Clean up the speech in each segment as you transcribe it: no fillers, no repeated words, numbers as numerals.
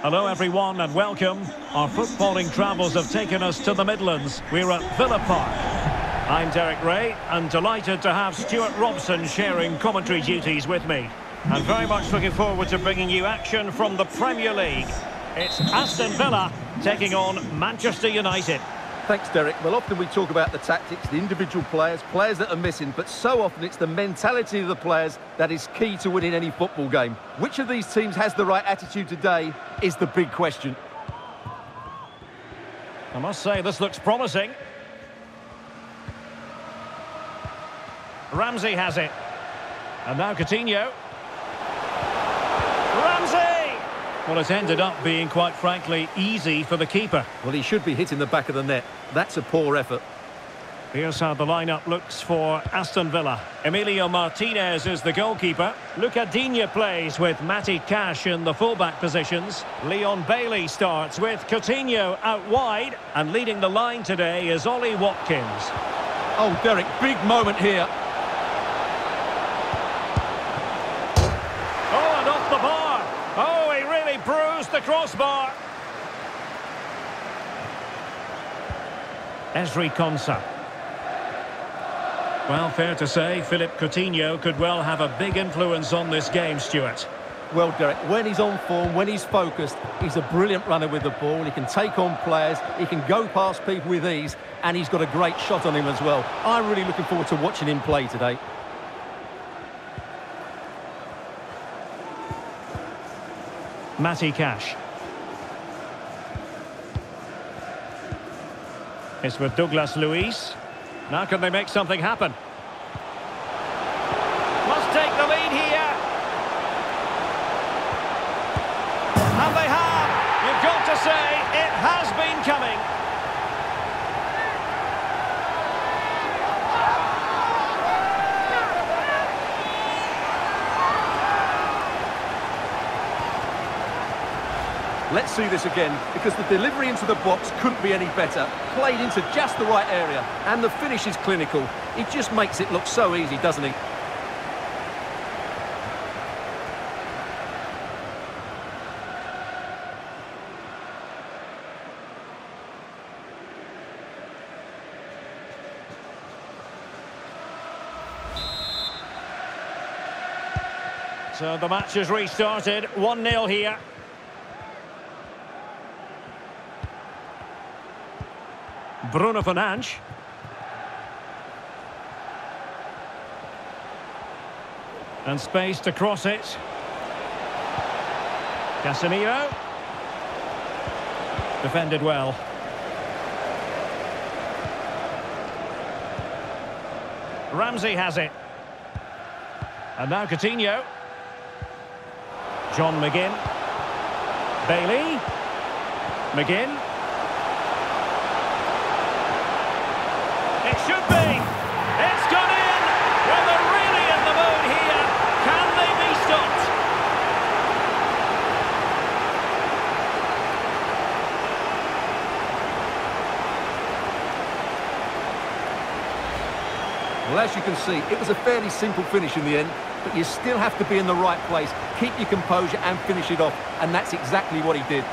Hello everyone and welcome. Our footballing travels have taken us to the Midlands. We're at Villa Park. I'm Derek Ray and delighted to have Stuart Robson sharing commentary duties with me. And very much looking forward to bringing you action from the Premier League. It's Aston Villa taking on Manchester United. Thanks, Derek. Well, often we talk about the tactics, the individual players, players that are missing, but so often it's the mentality of the players that is key to winning any football game. Which of these teams has the right attitude today is the big question. I must say, this looks promising. Ramsey has it. And now Coutinho. Ramsey! Well, it's ended up being, quite frankly, easy for the keeper. Well, he should be hitting the back of the net. That's a poor effort. Here's how the lineup looks for Aston Villa. Emilio Martinez is the goalkeeper. Luca Dina plays with Matty Cash in the fullback positions. Leon Bailey starts with Coutinho out wide. And leading the line today is Ollie Watkins. Oh, Derek, big moment here. The crossbar. Ezri Konsa. Well, fair to say, Philip Coutinho could well have a big influence on this game, Stuart. Well, Derek, when he's on form, when he's focused, he's a brilliant runner with the ball. He can take on players, he can go past people with ease, and he's got a great shot on him as well. I'm really looking forward to watching him play today. Matty Cash. It's with Douglas Luiz. Now can they make something happen? Must take the lead here. And they have. You've got to say it has been coming. Let's see this again, because the delivery into the box couldn't be any better. Played into just the right area, and the finish is clinical. He just makes it look so easy, doesn't he? So the match has restarted, 1-0 here. Bruno Fernandes. And space to cross it. Casemiro. Defended well. Ramsey has it. And now Coutinho. John McGinn. Bailey. McGinn. It should be. It's gone in. Well, they're really in the mood here. Can they be stopped? Well, as you can see, it was a fairly simple finish in the end, but you still have to be in the right place, keep your composure and finish it off, and that's exactly what he did.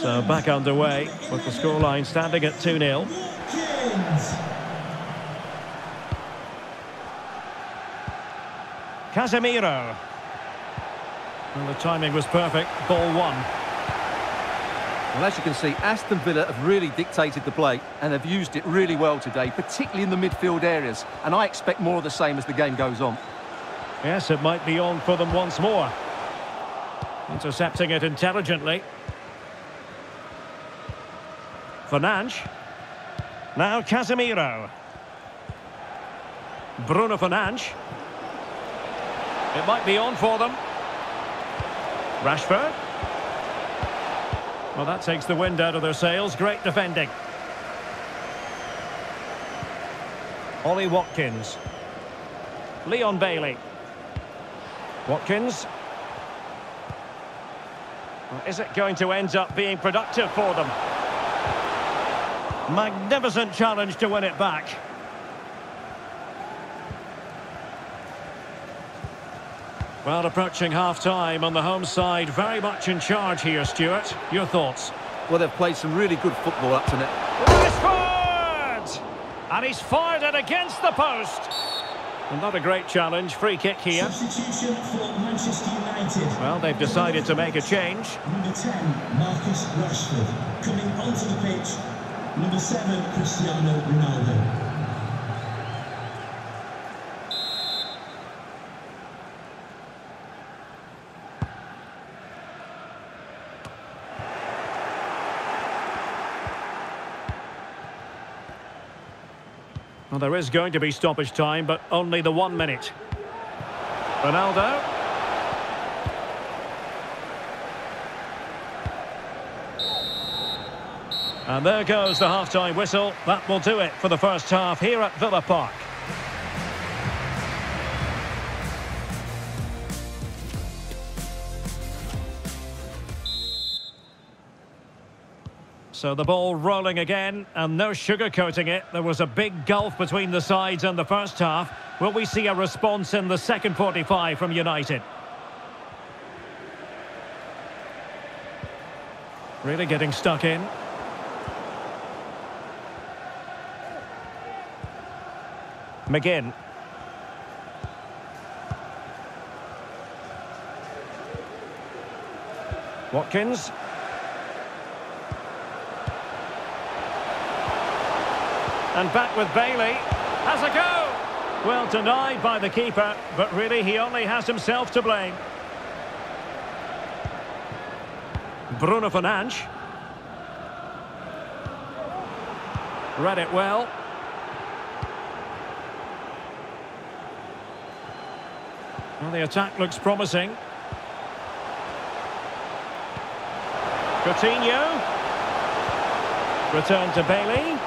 So back underway with the scoreline standing at 2-0. Casemiro. Well, the timing was perfect. Ball one. Well, as you can see, Aston Villa have really dictated the play and have used it really well today, particularly in the midfield areas. And I expect more of the same as the game goes on. Yes, it might be on for them once more. Intercepting it intelligently. Fernandes. Now Casemiro. Bruno Fernandes. It might be on for them. Rashford. Well, that takes the wind out of their sails. Great defending. Ollie Watkins. Leon Bailey. Watkins. Well, is it going to end up being productive for them? Magnificent challenge to win it back. Well, approaching half-time on the home side, very much in charge here, Stuart. Your thoughts? Well, they've played some really good football up to now. Rashford! And he's fired it against the post. Another great challenge, free kick here. Substitution for Manchester United. Well, they've decided to make a change. Number 10, Marcus Rashford, coming onto the pitch. Number 7, Cristiano Ronaldo. Well, there is going to be stoppage time, but only the 1 minute. Ronaldo. And there goes the half-time whistle. That will do it for the first half here at Villa Park. So the ball rolling again, and no sugarcoating it. There was a big gulf between the sides in the first half. Will we see a response in the second 45 from United? Really getting stuck in. McGinn. Watkins. And back with Bailey. Has a go! Well, denied by the keeper, but really he only has himself to blame. Bruno Fernandes. Read it well. Well, the attack looks promising. Coutinho. Return to Bailey.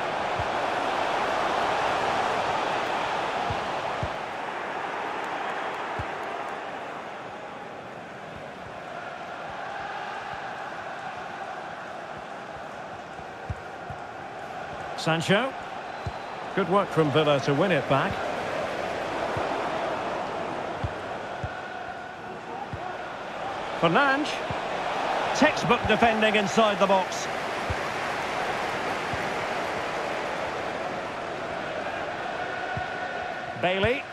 Sancho. Good work from Villa to win it back. Fernandes. Textbook defending inside the box. Bailey.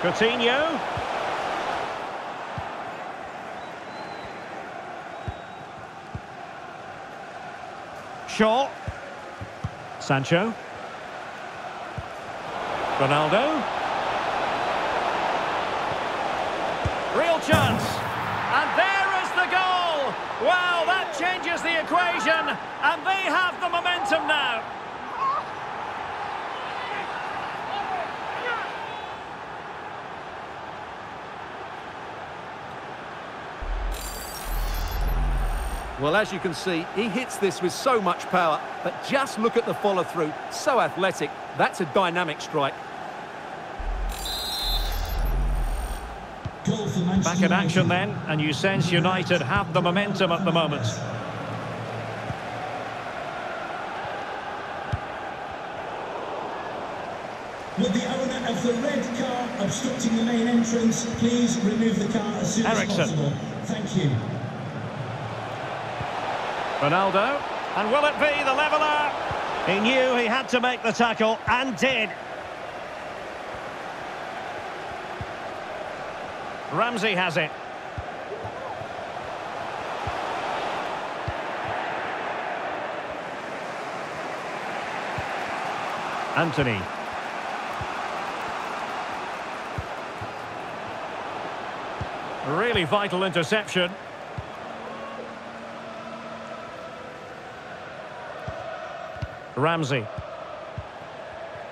Coutinho. Shaw. Sancho. Ronaldo. Real chance. And there is the goal. Wow, that changes the equation. And they have the momentum now. Well, as you can see, he hits this with so much power, but just look at the follow-through. So athletic. That's a dynamic strike. Back in action then, and you sense United have the momentum at the moment. With the owner of the red car obstructing the main entrance, please remove the car as soon as possible. Thank you. Ronaldo, and will it be the leveller? He knew he had to make the tackle, and did. Ramsey has it. Antony. Really vital interception. Ramsey.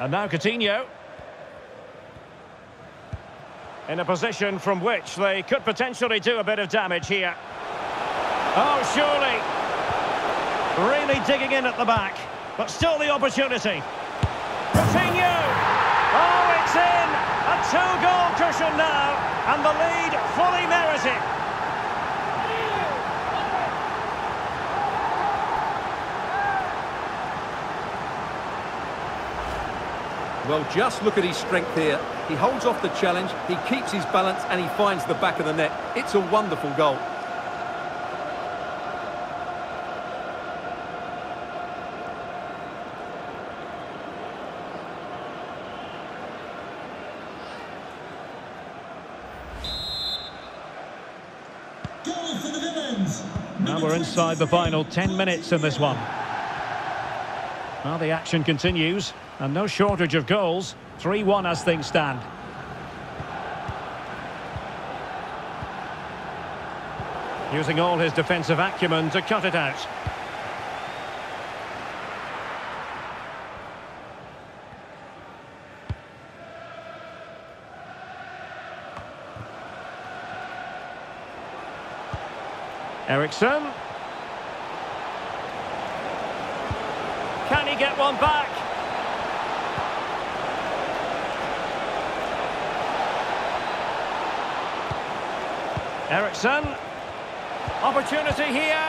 And now Coutinho. In a position from which they could potentially do a bit of damage here. Oh, surely. Really digging in at the back. But still the opportunity. Coutinho. Oh, it's in. A two-goal cushion now. And the lead fully merited. Well, just look at his strength here. He holds off the challenge, he keeps his balance, and he finds the back of the net. It's a wonderful goal. Now we're inside the final 10 minutes in this one. Well, the action continues, and no shortage of goals. 3-1 as things stand. Using all his defensive acumen to cut it out. Eriksen. Can he get one back? Eriksen. Opportunity here.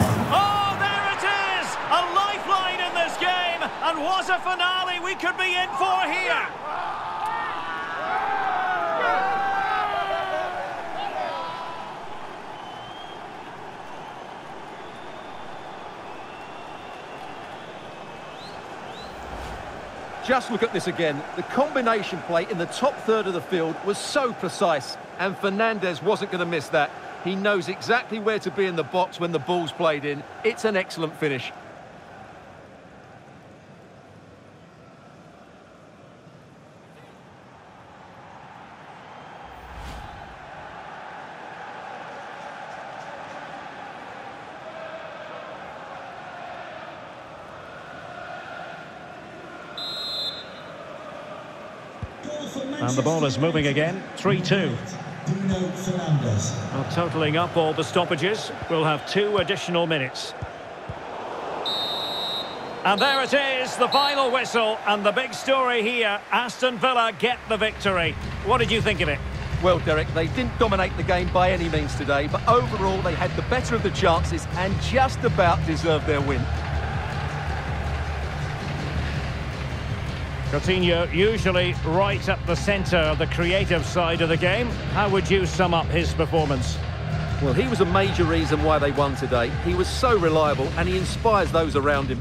Oh, there it is! A lifeline in this game! And what a finale we could be in for here! Just look at this again. The combination play in the top third of the field was so precise, and Fernandes wasn't going to miss that. He knows exactly where to be in the box when the ball's played in. It's an excellent finish. And the ball is moving again, 3-2. Now, totalling up all the stoppages, we'll have 2 additional minutes. And there it is, the final whistle, and the big story here, Aston Villa get the victory. What did you think of it? Well, Derek, they didn't dominate the game by any means today, but overall they had the better of the chances and just about deserved their win. Coutinho usually right at the centre of the creative side of the game. How would you sum up his performance? Well, he was a major reason why they won today. He was so reliable and he inspires those around him.